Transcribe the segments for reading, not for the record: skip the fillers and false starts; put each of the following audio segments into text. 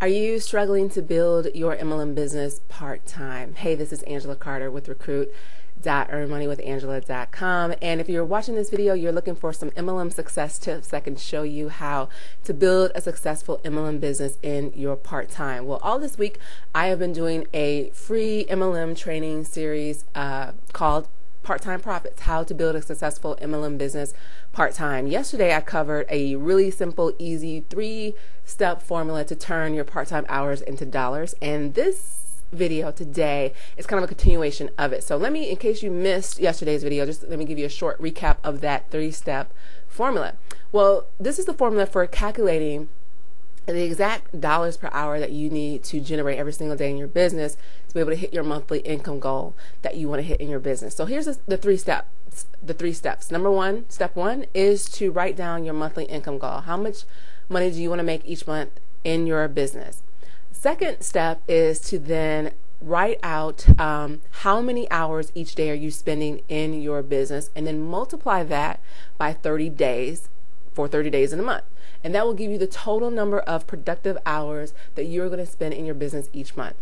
Are you struggling to build your MLM business part-time? Hey, this is Angela Carter with Recruit.EarnMoneyWithAngela.com, and if you're watching this video, you're looking for some MLM success tips that can show you how to build a successful MLM business in your part-time. Well, all this week I have been doing a free MLM training series called Part-Time Profits, How to Build a Successful MLM Business Part-Time. Yesterday I covered a really simple, easy three-step formula to turn your part-time hours into dollars, and this video today is kind of a continuation of it. So let me, in case you missed yesterday's video, just let me give you a short recap of that three-step formula. Well, this is the formula for calculating the exact dollars per hour that you need to generate every single day in your business to be able to hit your monthly income goal that you want to hit in your business. So here's the three steps. Number one, step one is to write down your monthly income goal. How much money do you want to make each month in your business? Second step is to then write out how many hours each day are you spending in your business, and then multiply that by 30 days for 30 days in a month. And that will give you the total number of productive hours that you're going to spend in your business each month.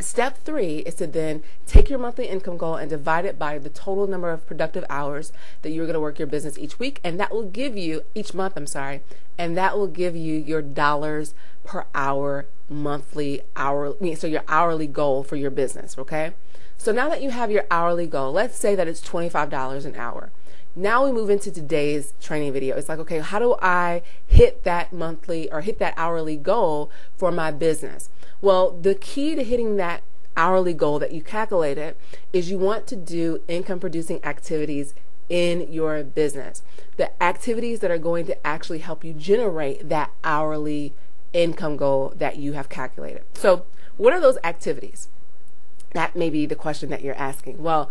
Step three is to then take your monthly income goal and divide it by the total number of productive hours that you're going to work your business each week, and that will give you, each month, I'm sorry, and that will give you your dollars per hour monthly hourly, so your hourly goal for your business, okay? So now that you have your hourly goal, let's say that it's $25 an hour. Now we move into today's training video. It's like, okay, how do I hit that monthly or hit that hourly goal for my business? Well, the key to hitting that hourly goal that you calculated is you want to do income-producing activities in your business. The activities that are going to actually help you generate that hourly income goal that you have calculated. So what are those activities? That may be the question that you're asking. Well,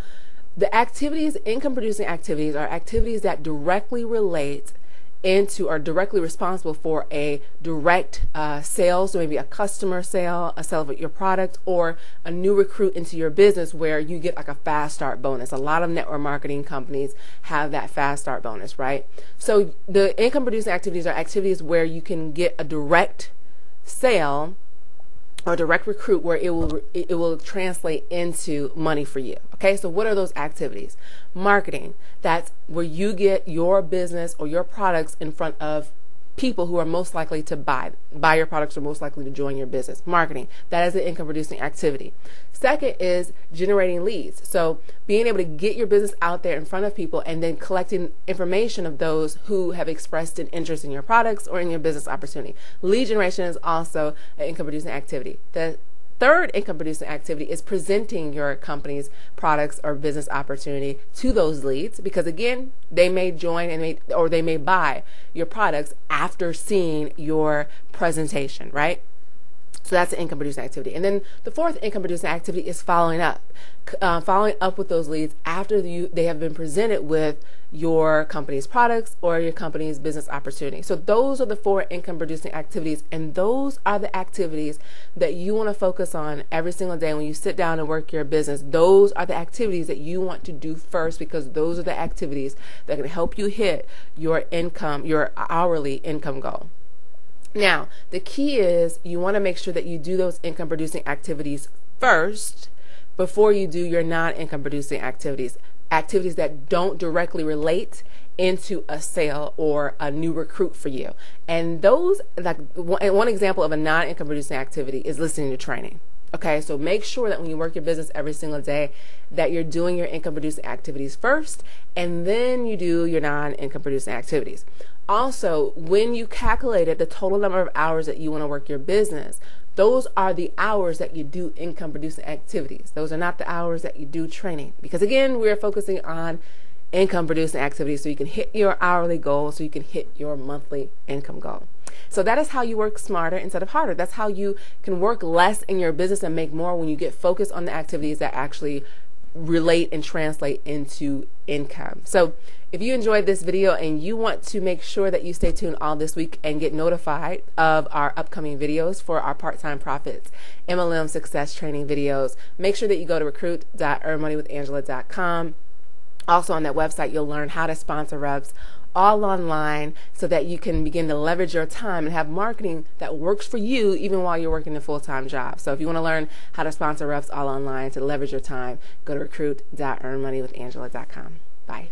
the activities, income-producing activities, are activities that directly relate into or directly responsible for a direct sale, so maybe a customer sale, a sale of your product, or a new recruit into your business where you get like a fast start bonus. A lot of network marketing companies have that fast start bonus, right? So the income producing activities are activities where you can get a direct sale or direct recruit where it will translate into money for you. Okay, so what are those activities? Marketing, that's where you get your business or your products in front of people who are most likely to buy your products or most likely to join your business. Marketing, that is an income producing activity. Second is generating leads. So being able to get your business out there in front of people and then collecting information of those who have expressed an interest in your products or in your business opportunity. Lead generation is also an income producing activity. The third income producing activity is presenting your company's products or business opportunity to those leads, because again, they may join or they may buy your products after seeing your presentation, right? So that's an income producing activity. And then the fourth income producing activity is following up with those leads after they have been presented with your company's products or your company's business opportunity. So those are the four income producing activities, and those are the activities that you want to focus on every single day when you sit down and work your business. Those are the activities that you want to do first, because those are the activities that can help you hit your income, your hourly income goal. Now, the key is you want to make sure that you do those income producing activities first before you do your non-income producing activities, activities that don't directly relate into a sale or a new recruit for you. And those, like one example of a non-income producing activity is listening to training. Okay, so make sure that when you work your business every single day that you're doing your income producing activities first, and then you do your non-income producing activities. Also, when you calculated the total number of hours that you want to work your business, those are the hours that you do income producing activities. Those are not the hours that you do training, because again, we're focusing on income producing activities so you can hit your hourly goal, so you can hit your monthly income goal. So that is how you work smarter instead of harder. That's how you can work less in your business and make more when you get focused on the activities that actually relate and translate into income. So if you enjoyed this video and you want to make sure that you stay tuned all this week and get notified of our upcoming videos for our Part-Time Profits MLM Success Training videos, make sure that you go to recruit.earnmoneywithangela.com. Also on that website, you'll learn how to sponsor reps, all online so that you can begin to leverage your time and have marketing that works for you even while you're working a full-time job. So if you want to learn how to sponsor reps all online to leverage your time, go to Recruit.EarnMoneyWithAngela.com. Bye.